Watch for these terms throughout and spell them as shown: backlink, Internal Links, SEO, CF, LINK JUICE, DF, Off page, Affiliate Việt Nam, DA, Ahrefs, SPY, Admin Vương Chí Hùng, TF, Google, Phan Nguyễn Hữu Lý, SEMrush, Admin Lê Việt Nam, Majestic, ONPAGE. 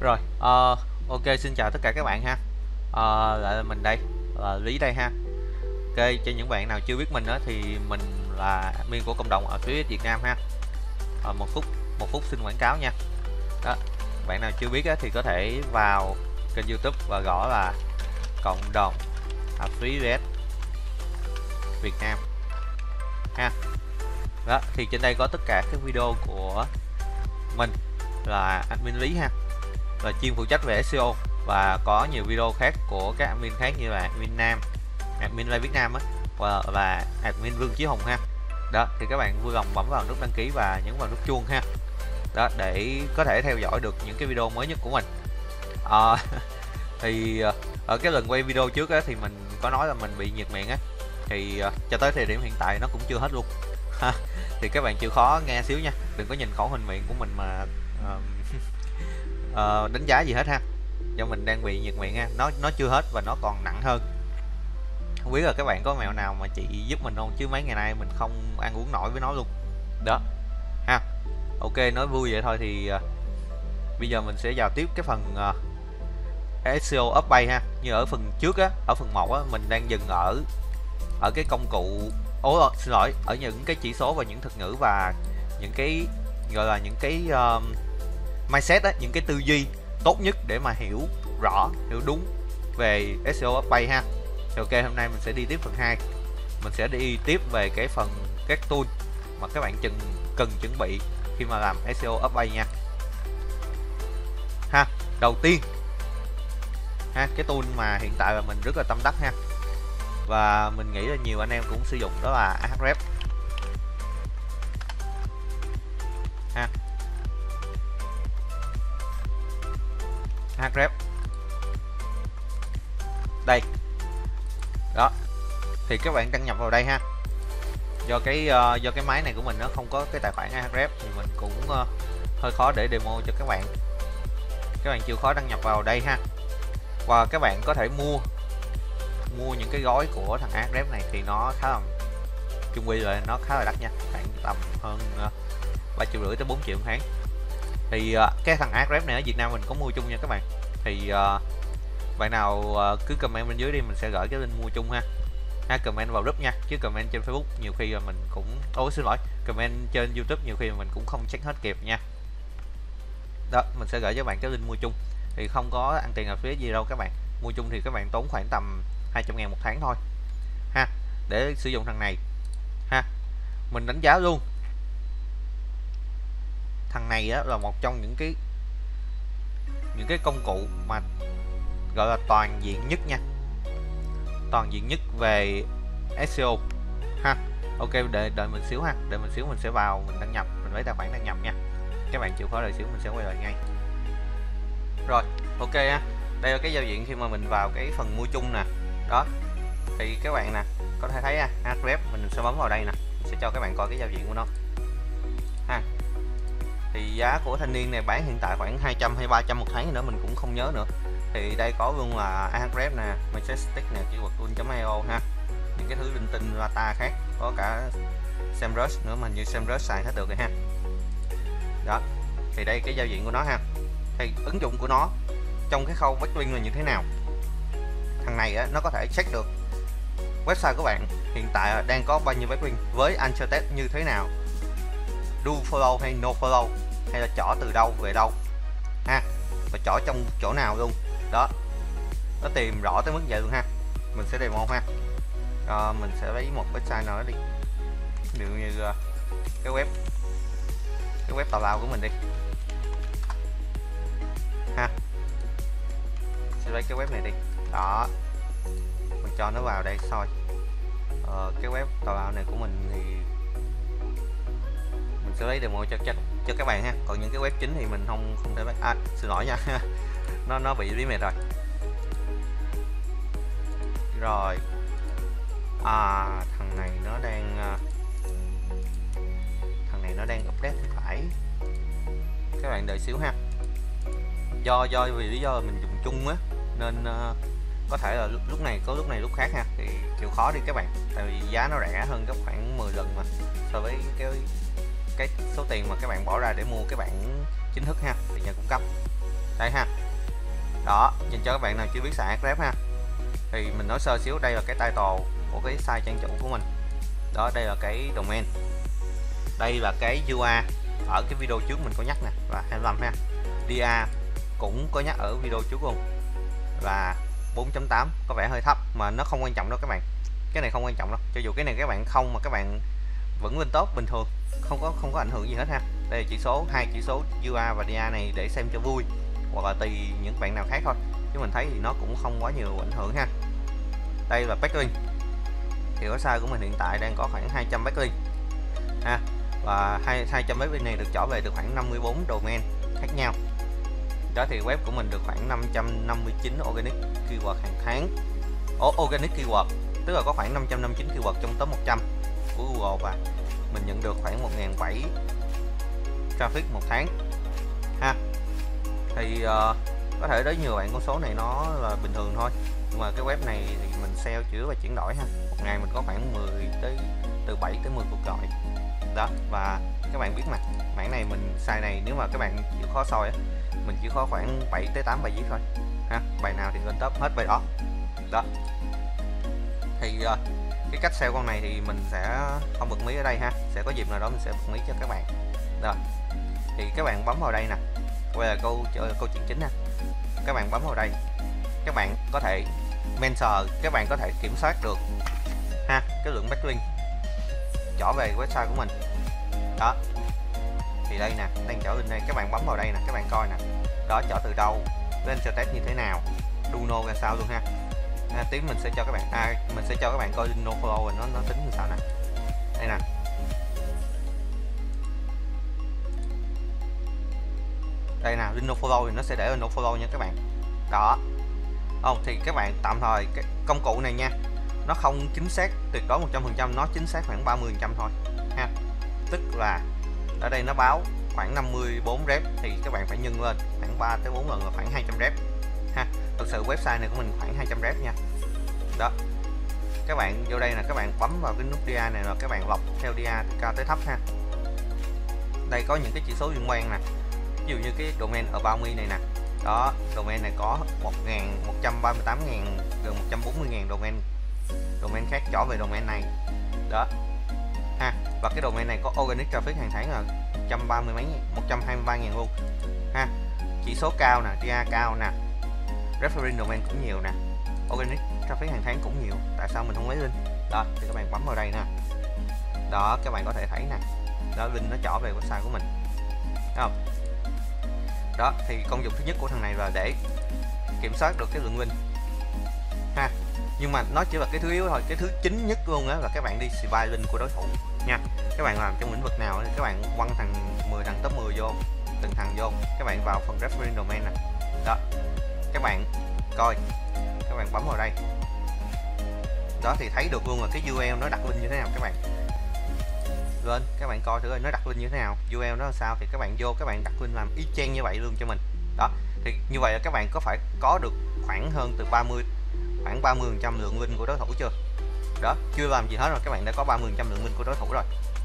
Rồi, ok, xin chào tất cả các bạn ha. Lại là mình đây, là Lý đây ha. Ok, cho những bạn nào chưa biết mình đó, thì mình là admin của cộng đồng ở phía Việt Nam ha. Một phút xin quảng cáo nha. Đó, bạn nào chưa biết đó, thì có thể vào kênh YouTube và gõ là cộng đồng Affiliate Việt Nam ha. Đó, thì trên đây có tất cả các video của mình là admin Lý ha, là chuyên phụ trách về SEO, và có nhiều video khác của các admin khác như là admin Nam, admin Lê Việt Nam á, và là admin Vương Chí Hùng ha. Đó, thì các bạn vui lòng bấm vào nút đăng ký và nhấn vào nút chuông ha. Đó, để có thể theo dõi được những cái video mới nhất của mình. Thì ở cái lần quay video trước á, thì mình có nói là mình bị nhiệt miệng á, thì cho tới thời điểm hiện tại nó cũng chưa hết luôn ha. Thì các bạn chịu khó nghe xíu nha, đừng có nhìn khẩu hình miệng của mình mà đánh giá gì hết ha, do mình đang bị nhiệt miệng ha, nó chưa hết và nó còn nặng hơn. Không biết là các bạn có mẹo nào mà chị giúp mình không, chứ mấy ngày nay mình không ăn uống nổi với nó luôn đó ha. Ok, nói vui vậy thôi, thì bây giờ mình sẽ vào tiếp cái phần SEO update ha. Như ở phần trước á, ở phần 1 á, mình đang dừng ở cái công cụ, ở những cái chỉ số và những thuật ngữ và những cái gọi là những cái mindset á, những cái tư duy tốt nhất để mà hiểu rõ, hiểu đúng về SEO update ha. Thì ok, hôm nay mình sẽ đi tiếp phần 2. Mình sẽ đi tiếp về cái phần các tool mà các bạn cần chuẩn bị khi mà làm SEO update nha. Ha, đầu tiên ha, cái tool mà hiện tại là mình rất là tâm đắc ha, và mình nghĩ là nhiều anh em cũng sử dụng, đó là Ahrefs ha. Ahrefs đây đó, thì các bạn đăng nhập vào đây ha. Do cái máy này của mình nó không có cái tài khoản Ahrefs, thì mình cũng hơi khó để demo cho các bạn. Các bạn chịu khó đăng nhập vào đây ha, và các bạn có thể mua những cái gói của thằng Ahrefs này, thì nó khá là, chung quy là nó khá là đắt nha, khoảng tầm hơn 3,5 triệu tới 4 triệu một tháng. Thì cái thằng Ahrefs này ở Việt Nam mình có mua chung nha các bạn. Thì bạn nào cứ comment bên dưới đi, mình sẽ gửi cái link mua chung ha. Ha, comment vào group nha, chứ comment trên Facebook nhiều khi là mình cũng, comment trên YouTube nhiều khi mình cũng không check hết kịp nha. Đó, mình sẽ gửi cho bạn cái link mua chung, thì không có ăn tiền ở phía gì đâu các bạn. Mua chung thì các bạn tốn khoảng tầm 200.000 một tháng thôi ha, để sử dụng thằng này ha. Mình đánh giá luôn thằng này á, là một trong những cái công cụ mà gọi là toàn diện nhất nha, toàn diện nhất về SEO ha. Ok, đợi mình xíu ha, đợi mình xíu, mình sẽ vào, mình đăng nhập, mình lấy tài khoản đăng nhập nha. Các bạn chịu khó đợi xíu, mình sẽ quay lại ngay. Rồi, ok ha, đây là cái giao diện khi mà mình vào cái phần mua chung nè. Đó, thì các bạn nè có thể thấy ha, Ahrefs, mình sẽ bấm vào đây nè, mình sẽ cho các bạn coi cái giao diện của nó ha. Thì giá của thanh niên này bán hiện tại khoảng 200 hay 300 một tháng nữa, mình cũng không nhớ nữa. Thì đây có luôn là Ahrefs nè, Majestic nè, kỹ thuật ONPAGE ha, những cái thứ linh tinh lata khác, có cả SEMrush nữa, mình như SEMrush xài hết được rồi ha. Đó, thì đây cái giao diện của nó ha. Thì ứng dụng của nó trong cái khâu backlink là như thế nào? Thằng này á, nó có thể check được website của bạn hiện tại đang có bao nhiêu backlink, với anchor tag như thế nào, do follow hay no follow, hay là chỏ từ đâu về đâu ha, và chỏ trong chỗ nào luôn. Đó, nó tìm rõ tới mức vậy luôn ha. Mình sẽ demo ha. Mình sẽ lấy một website nào đó đi, ví dụ như cái web tào lao của mình đi ha. Sẽ lấy cái web này đi. Đó, mình cho nó vào đây soi. Cái web tào lao này của mình thì mình sẽ lấy demo cho các bạn ha. Còn những cái web chính thì mình không thể bắt, xin lỗi nha. nó bị lý mệt rồi. Rồi, thằng này nó đang update thì phải. Các bạn đợi xíu ha. Do vì lý do là mình dùng chung á, nên có thể là lúc này lúc khác ha, thì chịu khó đi các bạn, tại vì giá nó rẻ hơn gấp khoảng 10 lần mà so với cái số tiền mà các bạn bỏ ra để mua cái bản chính thức ha, từ nhà cung cấp. đây ha. Đó, dành cho các bạn nào chưa biết xài Ahrefs ha, thì mình nói sơ xíu. Đây là cái title của cái site trang chủ của mình. Đó, đây là cái domain, đây là cái URL ở cái video trước mình có nhắc nè, và 25 ha. DA cũng có nhắc ở video trước luôn, và 4.8 có vẻ hơi thấp mà nó không quan trọng đâu các bạn. Cái này không quan trọng đâu, cho dù cái này các bạn không mà các bạn vẫn lên top bình thường, không có ảnh hưởng gì hết ha. Đây là chỉ số, hai chỉ số UA và DA này để xem cho vui, hoặc là tùy những bạn nào khác thôi, chứ mình thấy thì nó cũng không quá nhiều ảnh hưởng ha. Đây là backlink, thì website của mình hiện tại đang có khoảng 200 backlink ha, và 200 backlink này được trở về từ khoảng 54 domain khác nhau. Đó, thì web của mình được khoảng 559 organic keyword hàng tháng. Organic keyword tức là có khoảng 559 keyword trong top 100 của Google, và mình nhận được khoảng 1.700 traffic một tháng ha. Thì có thể đối nhiều bạn con số này nó là bình thường thôi, nhưng mà cái web này thì mình SEO chữa và chuyển đổi ha. Một ngày mình có khoảng 7 tới 10 cuộc gọi đó. Và các bạn biết mà, mảng này mình sai này, nếu mà các bạn chịu khó soi á, mình chỉ có khoảng 7 tới 8 bài viết thôi ha, bài nào thì lên top hết bài đó. Đó thì cái cách SEO con này thì mình sẽ không bật mí ở đây ha, sẽ có dịp nào đó mình sẽ bật mí cho các bạn. Rồi thì các bạn bấm vào đây nè, quay lại câu chuyện chính nè. Các bạn bấm vào đây, các bạn có thể mensor, các bạn có thể kiểm soát được ha cái lượng backlink trở về website của mình. Đó thì đây nè, đang trở lên đây, các bạn bấm vào đây nè, các bạn coi nè, đó trở từ đâu, lên test như thế nào, Duno ra sao luôn ha. Tí mình sẽ cho các bạn mình sẽ cho các bạn coi Duno follow rồi nó tính như sao nè. Đây nè, đây nè, Duno follow thì nó sẽ để Duno follow nha các bạn. Đó không, thì các bạn tạm thời cái công cụ này nha, nó không chính xác tuyệt đối 100%, nó chính xác khoảng 30% thôi ha. Tức là ở đây nó báo khoảng 54 rep thì các bạn phải nhân lên khoảng 3 tới 4 lần là khoảng 200 rep ha. Thực sự website này của mình khoảng 200 rep nha. Đó, các bạn vô đây là các bạn bấm vào cái nút DA này, rồi các bạn lọc theo DA từ cao tới thấp ha. Đây có những cái chỉ số liên quan nè, ví dụ như cái domain ở 30 này nè. Đó, domain này có 138.000 gần 140.000 domain khác trở về domain này. Đó ha, và cái domain này có organic traffic hàng tháng là 123.000 luôn ha. Chỉ số cao nè, DA cao nè, referring domain cũng nhiều nè, organic traffic hàng tháng cũng nhiều, tại sao mình không lấy link. Đó thì các bạn bấm vào đây nè, đó các bạn có thể thấy nè, đó link nó trở về website của mình. Thấy không? Đó thì công dụng thứ nhất của thằng này là để kiểm soát được cái lượng link ha, nhưng mà nó chỉ là cái thứ yếu thôi. Cái thứ chính nhất luôn á là các bạn đi spy link của đối thủ nha. Các bạn làm trong lĩnh vực nào thì các bạn quăng thằng 10 thằng top 10 vô, từng thằng vô, các bạn vào phần referring domain nè. Đó các bạn coi, các bạn bấm vào đây, đó thì thấy được luôn là cái URL nó đặt link như thế nào. Các bạn lên các bạn coi thử nó đặt link như thế nào, URL nó là sao, thì các bạn vô các bạn đặt link làm y chang như vậy luôn cho mình. Đó thì như vậy là các bạn có phải có được khoảng hơn từ 30% lượng link của đối thủ chưa. Đó, chưa làm gì hết rồi các bạn đã có 30% lượng link của đối thủ rồi.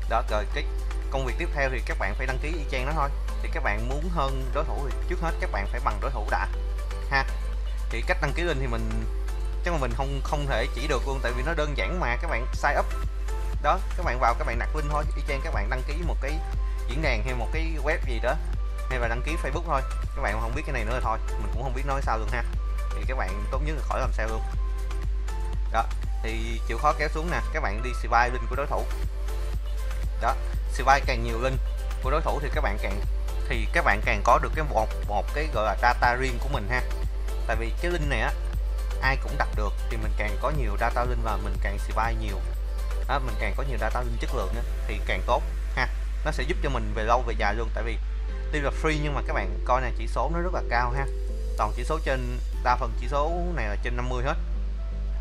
Đó, rồi cái công việc tiếp theo thì các bạn phải đăng ký y chang nó thôi. Thì các bạn muốn hơn đối thủ thì trước hết các bạn phải bằng đối thủ đã ha. Thì cách đăng ký link thì mình chắc là mình không thể chỉ được luôn, tại vì nó đơn giản mà, các bạn sign up. Đó, các bạn vào các bạn đặt link thôi, y chang các bạn đăng ký một cái diễn đàn hay một cái web gì đó, hay là đăng ký Facebook thôi. Các bạn không biết cái này nữa thôi, mình cũng không biết nói sao luôn ha. Thì các bạn tốt nhất là khỏi làm SEO luôn. Đó, thì chịu khó kéo xuống nè, các bạn đi spy link của đối thủ. Đó, spy càng nhiều link của đối thủ thì các bạn càng có được cái một cái gọi là data riêng của mình ha. Tại vì cái link này á ai cũng đặt được, thì mình càng có nhiều data link và mình càng spy nhiều. Đó, mình càng có nhiều data link chất lượng á, thì càng tốt ha. Nó sẽ giúp cho mình về lâu về dài luôn, tại vì tuy là free nhưng mà các bạn coi này, chỉ số nó rất là cao ha. Toàn chỉ số trên, đa phần chỉ số này là trên 50 hết.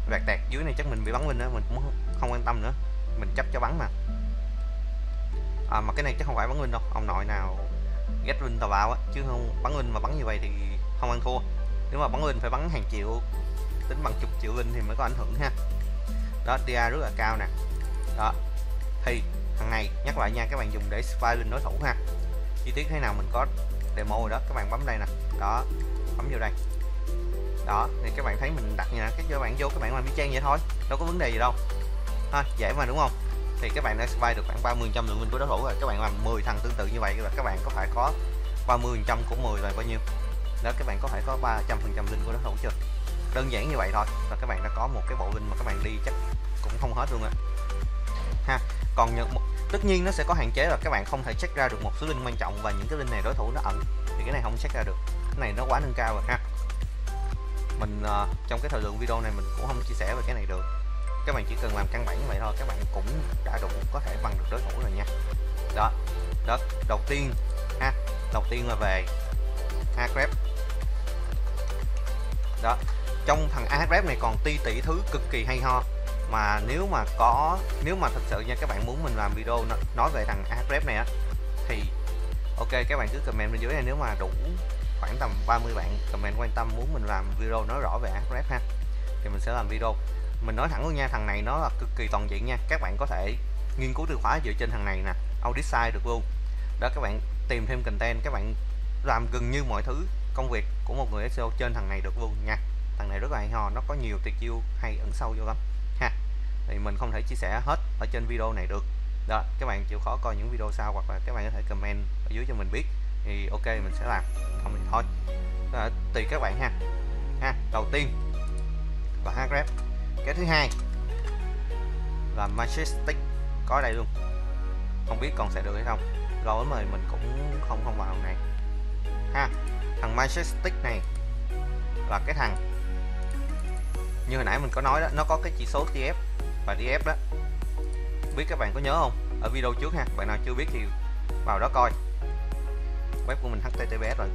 Vẹt tẹt dưới này chắc mình bị bắn link nữa, mình cũng không quan tâm nữa, mình chấp cho bắn mà. Mà cái này chắc không phải bắn link đâu, ông nội nào get link tàu vào á, chứ không bắn link mà bắn như vậy thì không ăn thua. Nếu mà bắn link phải bắn hàng triệu, tính bằng chục triệu link thì mới có ảnh hưởng ha. Đó, DA rất là cao nè. Đó, thì thằng này nhắc lại nha, các bạn dùng để spy link đối thủ ha. Chi tiết thế nào mình có demo rồi đó, các bạn bấm đây nè, đó, bấm vô đây đó, thì các bạn thấy mình đặt nhà các bạn vô, các bạn làm cái trang vậy thôi, đâu có vấn đề gì đâu ha, dễ mà đúng không? Thì các bạn đã SPY được khoảng 30% lượng win của đối thủ rồi, các bạn làm 10 thằng tương tự như vậy là các bạn có phải có 30% của 10 là bao nhiêu đó, các bạn có phải có 300% win của đối thủ chưa? Đơn giản như vậy thôi là các bạn đã có một cái bộ win mà các bạn đi chắc cũng không hết luôn á ha. Còn tất nhiên nó sẽ có hạn chế là các bạn không thể check ra được một số link quan trọng, và những cái link này đối thủ nó ẩn thì cái này không check ra được, cái này nó quá nâng cao rồi ha. Mình trong cái thời lượng video này mình cũng không chia sẻ về cái này được, các bạn chỉ cần làm căn bản như vậy thôi, các bạn cũng đã đủ có thể bằng được đối thủ rồi nha. Đó, đó đầu tiên ha, đầu tiên là về Ahrefs đó. Trong thằng Ahrefs này còn ti tỷ thứ cực kỳ hay ho, mà nếu mà thật sự nha, các bạn muốn mình làm video nói về thằng Ahrefs này á, thì ok các bạn cứ comment bên dưới này, nếu mà đủ khoảng tầm 30 bạn comment quan tâm muốn mình làm video nói rõ về Ahrefs ha, thì mình sẽ làm video. Mình nói thẳng luôn nha, thằng này nó là cực kỳ toàn diện nha, các bạn có thể nghiên cứu từ khóa dựa trên thằng này nè, audit site được luôn đó, các bạn tìm thêm content, các bạn làm gần như mọi thứ công việc của một người SEO trên thằng này được luôn nha. Thằng này rất là hay ho, nó có nhiều tuyệt chiêu hay ẩn sâu vô lắm ha, thì mình không thể chia sẻ hết ở trên video này được đó, các bạn chịu khó coi những video sau, hoặc là các bạn có thể comment ở dưới cho mình biết, thì ok mình sẽ làm, không thì thôi đó, tùy các bạn ha. Ha, đầu tiên là Ahrefs, cái thứ hai là Majestic có đây luôn, không biết còn sẽ được hay không, lâu lắm rồi mình cũng không vào này ha. Thằng Majestic này là cái thằng như hồi nãy mình có nói đó, nó có cái chỉ số TF và DF đó, biết các bạn có nhớ không, ở video trước ha, bạn nào chưa biết thì vào đó coi, web của mình https rồi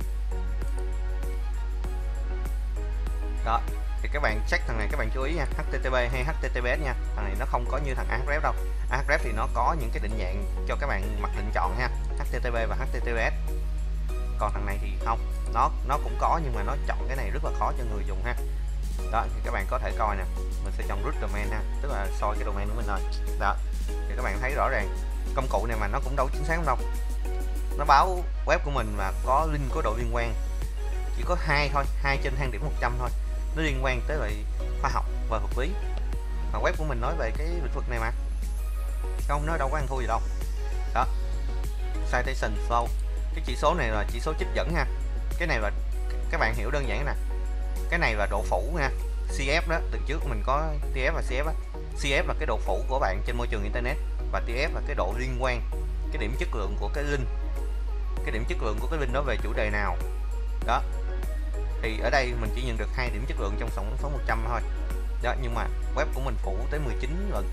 đó, thì các bạn check thằng này, các bạn chú ý nha, http hay https nha, thằng này nó không có như thằng Ahrefs đâu. Ahrefs thì nó có những cái định dạng cho các bạn mặc định chọn ha, http và https, còn thằng này thì không, nó cũng có nhưng mà nó chọn cái này rất là khó cho người dùng ha. Đó thì các bạn có thể coi nè, mình sẽ chọn root domain ha, tức là soi cái domain của mình thôi đó, thì các bạn thấy rõ ràng công cụ này mà nó cũng đâu chính xác đâu, nó báo web của mình mà có link có độ liên quan chỉ có 2 thôi, 2/thang điểm 100 thôi, nó liên quan tới lại khoa học và vật lý, mà web của mình nói về cái lĩnh vực này mà không, nó đâu có ăn thua gì đâu đó. Citation flow, cái chỉ số này là chỉ số trích dẫn ha, cái này là các bạn hiểu đơn giản nè, cái này là độ phủ nha, CF đó, từ trước mình có TF và CF đó. CF là cái độ phủ của bạn trên môi trường internet, và TF là cái độ liên quan, cái điểm chất lượng của cái link, cái điểm chất lượng của cái link đó về chủ đề nào đó, thì ở đây mình chỉ nhận được 2 điểm chất lượng trong tổng số 100 thôi đó, nhưng mà web của mình phủ tới 19 lần,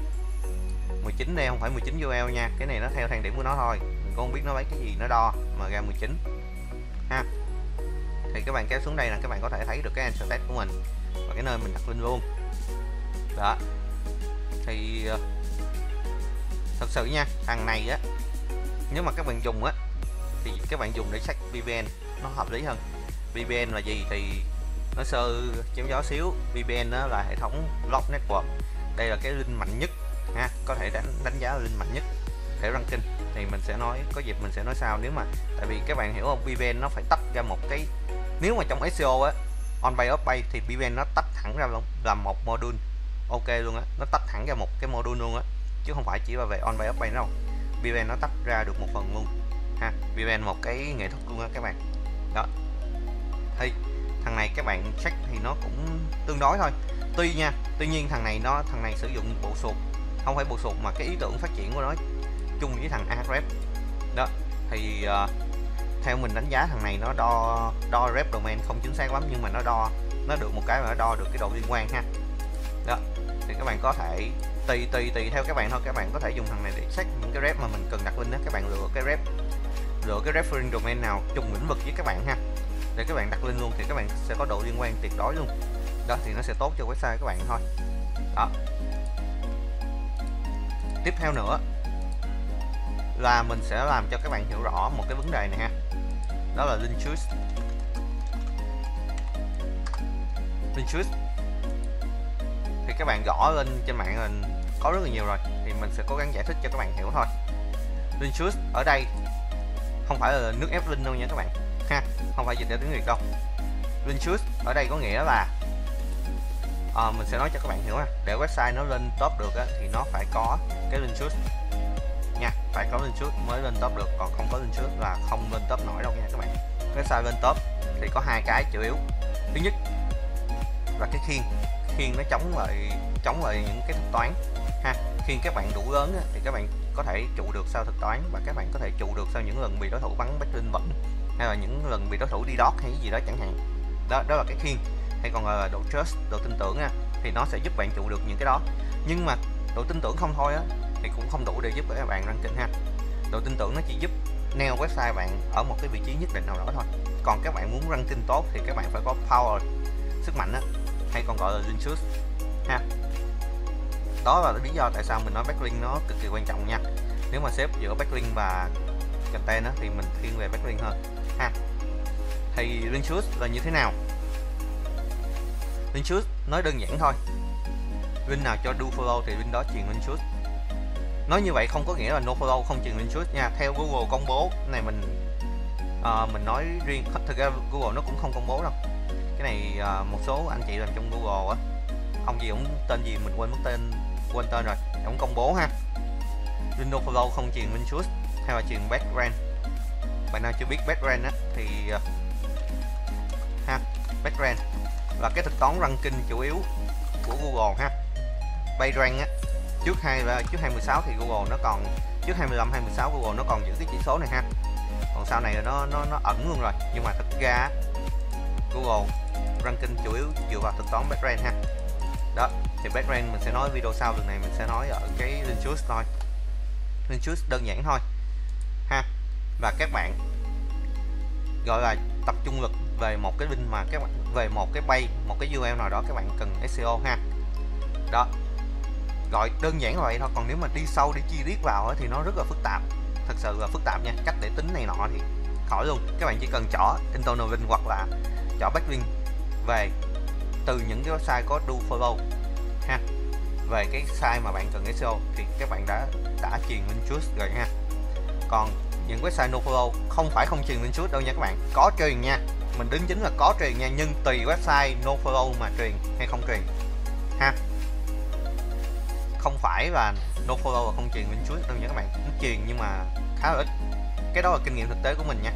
19 đây không phải 19 URL nha, cái này nó theo thang điểm của nó thôi, mình cũng không biết nó lấy cái gì nó đo mà ra 19 ha. Thì các bạn kéo xuống đây là các bạn có thể thấy được cái answer tag của mình và cái nơi mình đặt link luôn đó. Thì thật sự nha, thằng này á, nếu mà các bạn dùng á thì các bạn dùng để check VPN nó hợp lý hơn. VPN là gì thì nó sơ chém gió xíu, VPN đó là hệ thống lock network, đây là cái link mạnh nhất ha, có thể đánh giá link mạnh nhất để ranking, thì mình sẽ nói, có dịp mình sẽ nói sau, nếu mà tại vì các bạn hiểu không, VPN nó phải tách ra một cái, nếu mà trong SEO á, ONPAGE OFPAGE thì VPN nó tách hẳn ra luôn, làm một module ok luôn á, nó tách hẳn ra một cái module luôn á, chứ không phải chỉ là về ONPAGE OFPAGE đâu, VPN nó tách ra được một phần luôn ha, VPN một cái nghệ thuật luôn á các bạn đó. Thì thằng này các bạn check thì nó cũng tương đối thôi, tuy nhiên thằng này sử dụng bộ sụp, không phải bộ sụp mà cái ý tưởng phát triển của nó chung với thằng Ahrefs đó. Thì theo mình đánh giá thằng này nó đo rep domain không chính xác lắm, nhưng mà nó được một cái mà nó đo được cái độ liên quan ha đó. Thì các bạn có thể tùy theo các bạn thôi, các bạn có thể dùng thằng này để check những cái rep mà mình cần đặt link đó, các bạn lựa cái referring domain nào chung lĩnh vực với các bạn ha, để các bạn đặt link luôn, thì các bạn sẽ có độ liên quan tuyệt đối luôn đó, thì nó sẽ tốt cho website các bạn thôi đó. Tiếp theo nữa là mình sẽ làm cho các bạn hiểu rõ một cái vấn đề này ha, đó là link juice. Link juice thì các bạn gõ lên trên mạng mình có rất là nhiều rồi, thì mình sẽ cố gắng giải thích cho các bạn hiểu thôi. Link juice ở đây không phải là nước ép link đâu nha các bạn, ha, không phải dịch ra tiếng Việt đâu. Link Juice ở đây có nghĩa là mình sẽ nói cho các bạn hiểu ha, để website nó lên top được á, thì nó phải có cái link juice nha, phải có link juice mới lên top được, còn không có link juice là không lên top nổi đâu nha các bạn. Website lên top thì có hai cái chủ yếu, thứ nhất là cái khiên nó chống lại những cái thuật toán ha. Khi các bạn đủ lớn thì các bạn có thể trụ được sau thuật toán, và các bạn có thể trụ được sau những lần bị đối thủ bắn backlink bẩn, hay là những lần bị đối thủ đi đót hay gì đó chẳng hạn. Đó là cái khiên, hay còn là độ trust, độ tin tưởng ha, thì nó sẽ giúp bạn trụ được những cái đó. Nhưng mà độ tin tưởng không thôi á, thì cũng không đủ để giúp các bạn ranking ha. Độ tin tưởng nó chỉ giúp neo website bạn ở một cái vị trí nhất định nào đó thôi. Còn các bạn muốn ranking tốt thì các bạn phải có power, sức mạnh á, hay còn gọi là link juice ha. Đó là lý do tại sao mình nói backlink nó cực kỳ quan trọng nha. Nếu mà xếp giữa backlink và content á, thì mình thiên về backlink hơn ha. Thì link juice là như thế nào? Link juice nói đơn giản thôi, link nào cho do follow thì link đó truyền link juice. Nói như vậy không có nghĩa là no follow không truyền link juice nha. Theo Google công bố này, mình nói riêng, thực ra Google nó cũng không công bố đâu. Cái này một số anh chị làm trong Google á, ông gì cũng tên gì mình quên mất tên, quên tên rồi, ông công bố ha. Link no follow không truyền link juice hay là truyền backrank. Bạn nào chưa biết backrank á thì ha, backrank là cái thuật toán ranking chủ yếu của Google ha. PageRank á, trước 2016 thì Google nó còn, trước 25 26 Google nó còn giữ cái chỉ số này ha. Còn sau này nó ẩn luôn rồi, nhưng mà thực ra Google ranking chủ yếu dựa vào thuật toán backrank ha. Đó, thì backrank mình sẽ nói video sau, lần này mình sẽ nói ở cái link juice thôi. Link juice đơn giản thôi ha. Và các bạn gọi là tập trung lực về một cái link, mà các bạn về một cái page, một cái URL nào đó các bạn cần SEO ha. Đó, gọi đơn giản vậy thôi. Còn nếu mà đi sâu, đi chi tiết vào thì nó rất là phức tạp, thật sự là phức tạp nha. Cách để tính này nọ thì khỏi luôn, các bạn chỉ cần chọn internal link hoặc là chọn backlink về từ những cái website có do follow ha, về cái site mà bạn cần SEO thì các bạn đã truyền link juice rồi ha. Còn những website no follow không phải không truyền link juice đâu nha các bạn, có truyền nha, mình đính chính là có truyền nha, nhưng tùy website no follow mà truyền hay không truyền ha. Không phải là no follow là không truyền link juice đâu nha các bạn, nó truyền nhưng mà khá là ít, cái đó là kinh nghiệm thực tế của mình nha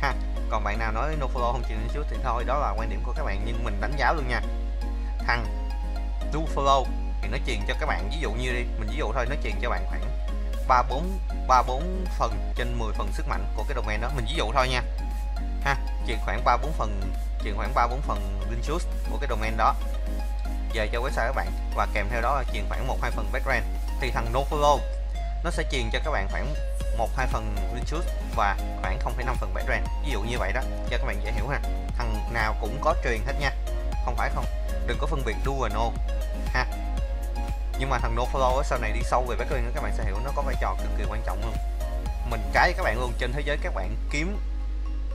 ha. Còn bạn nào nói no follow không truyền link juice thì thôi, đó là quan điểm của các bạn, nhưng mình đánh giá luôn nha, thằng do follow thì nó truyền cho các bạn, ví dụ như đi, mình ví dụ thôi, nó truyền cho bạn khoảng 3-4 phần trên 10 phần sức mạnh của cái domain đó, mình ví dụ thôi nha ha. Truyền khoảng 3-4 phần link juice của cái domain đó về cho website các bạn, và kèm theo đó là truyền khoảng 1-2 phần backrank, thì thằng no follow nó sẽ truyền cho các bạn khoảng 1-2 phần link juice và khoảng 0,5 phần backrank, ví dụ như vậy đó, cho các bạn dễ hiểu ha. Thằng nào cũng có truyền hết nha, không phải không, đừng có phân biệt do và no ha. Nhưng mà thằng no follow sau này đi sâu về backlink các bạn sẽ hiểu, nó có vai trò cực kỳ quan trọng luôn. Mình cái các bạn luôn, trên thế giới các bạn kiếm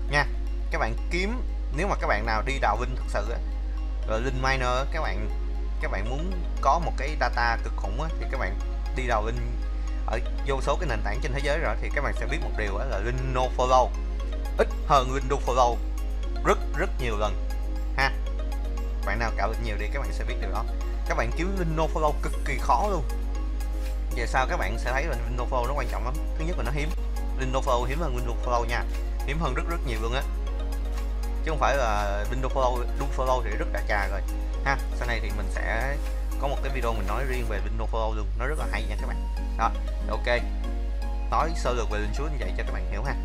nha, các bạn kiếm, nếu mà các bạn nào đi đào link thật sự rồi, link miner, các bạn muốn có một cái data cực khủng thì các bạn đi đào link ở vô số cái nền tảng trên thế giới rồi, thì các bạn sẽ biết một điều là link no follow ít hơn link do follow rất nhiều lần ha. Bạn nào cạo link nhiều đi các bạn sẽ biết điều đó. Các bạn kiếm link no follow cực kỳ khó luôn. Về sau các bạn sẽ thấy là link no follow nó quan trọng lắm. Thứ nhất là nó hiếm, link no follow hiếm hơn link do follow nha, hiếm hơn rất nhiều luôn á, chứ không phải là link do follow thì rất đại trà rồi ha. Sau này thì mình sẽ có một cái video mình nói riêng về link no follow luôn, nó rất là hay nha các bạn. Đó, ok, nói sơ lược về link juice như vậy cho các bạn hiểu ha.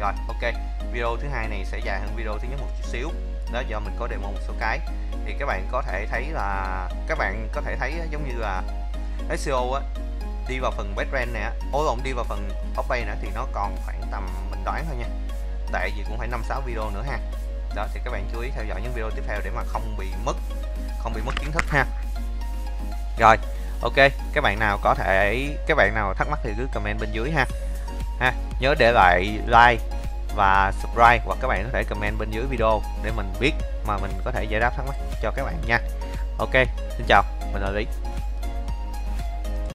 Rồi, ok, video thứ hai này sẽ dài hơn video thứ nhất một chút xíu, đó do mình có demo một số cái, thì các bạn có thể thấy là giống như là SEO á, đi vào phần backend nè, đi vào phần off-page nữa thì nó còn khoảng tầm, mình đoán thôi nha, tại vì cũng phải 5-6 video nữa ha. Đó thì các bạn chú ý theo dõi những video tiếp theo để mà không bị mất kiến thức ha. Rồi, ok, các bạn nào thắc mắc thì cứ comment bên dưới ha. Nhớ để lại like và subscribe, hoặc các bạn có thể comment bên dưới video để mình biết mà mình có thể giải đáp thắc mắc cho các bạn nha. Ok, xin chào, mình là Lý.